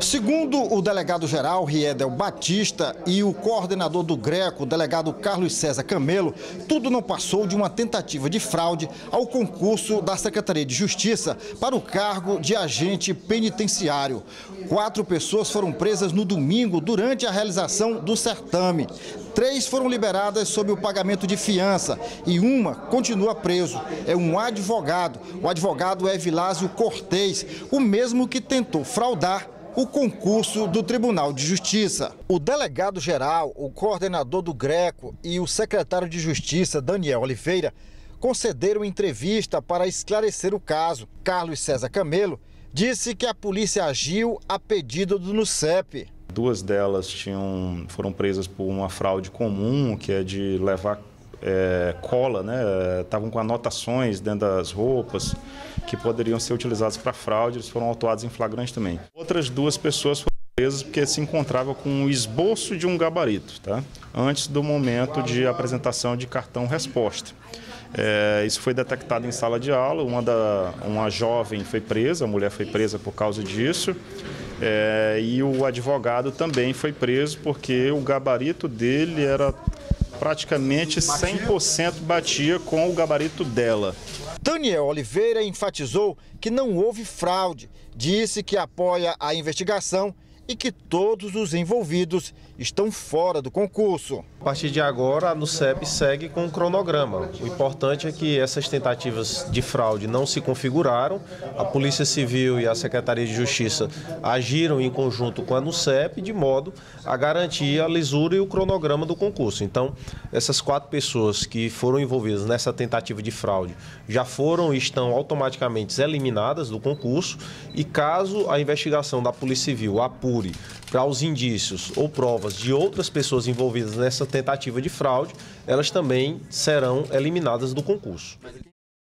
Segundo o delegado-geral Riedel Batista e o coordenador do Greco, o delegado Carlos César Camelo, tudo não passou de uma tentativa de fraude ao concurso da Secretaria de Justiça para o cargo de agente penitenciário. 4 pessoas foram presas no domingo durante a realização do certame. 3 foram liberadas sob o pagamento de fiança e uma continua preso. É um advogado. O advogado é Evilásio Cortês, o mesmo que tentou fraudar o concurso do Tribunal de Justiça. O delegado-geral, o coordenador do Greco e o secretário de Justiça, Daniel Oliveira, concederam entrevista para esclarecer o caso. Carlos César Camelo disse que a polícia agiu a pedido do Nucep. 2 delas foram presas por uma fraude comum, que é de levar cola, né? Estavam com anotações dentro das roupas que poderiam ser utilizadas para fraude. Eles foram autuados em flagrante também. Outras 2 pessoas foram presas porque se encontravam com o esboço de um gabarito, tá? Antes do momento de apresentação de cartão-resposta. Isso foi detectado em sala de aula. Uma jovem foi presa, a mulher foi presa por causa disso. E o advogado também foi preso porque o gabarito dele era praticamente 100% batia com o gabarito dela. Daniel Oliveira enfatizou que não houve fraude, disse que apoia a investigação e que todos os envolvidos estão fora do concurso. A partir de agora, a Nucep segue com o cronograma. O importante é que essas tentativas de fraude não se configuraram. A Polícia Civil e a Secretaria de Justiça agiram em conjunto com a Nucep de modo a garantir a lisura e o cronograma do concurso. Então, essas 4 pessoas que foram envolvidas nessa tentativa de fraude já foram e estão automaticamente eliminadas do concurso e caso a investigação da Polícia Civil apure para os indícios ou provas de outras pessoas envolvidas nessa tentativa de fraude, elas também serão eliminadas do concurso.